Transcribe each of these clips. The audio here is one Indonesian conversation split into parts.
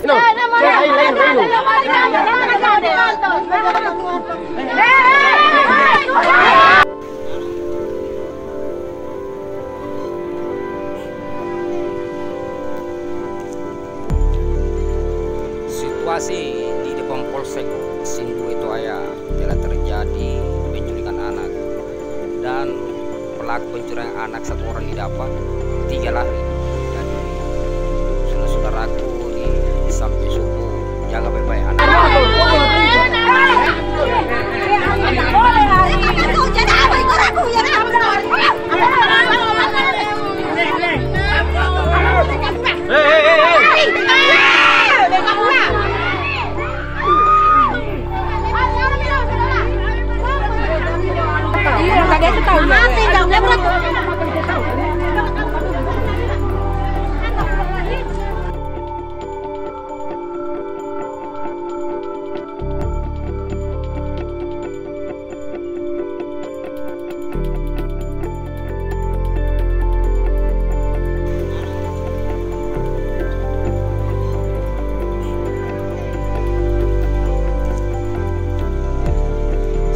Situasi di depan Polsek Sindue itu telah terjadi penculikan anak dan pelaku penculikan anak satu orang didapat, tiga lari. Saudaraku di samping suku jaga baik-baik anak.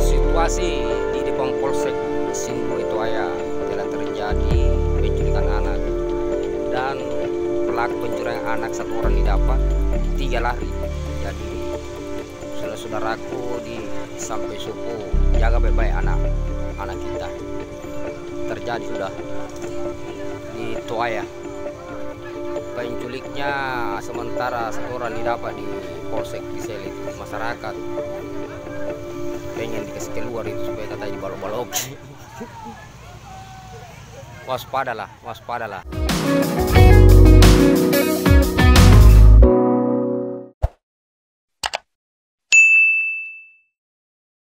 Situasi di depan Polsek Sindue itu telah terjadi penculikan anak dan pelaku penculikan anak satu orang didapat, tiga lari. Jadi saudaraku di samping suku jaga baik-baik anak kita. Terjadi sudah di Toaya. Penculiknya sementara satu orang didapat di Polsek Gisel itu. Masyarakat pengen dikasih keluar itu supaya katanya dibalok-balok. Waspadalah.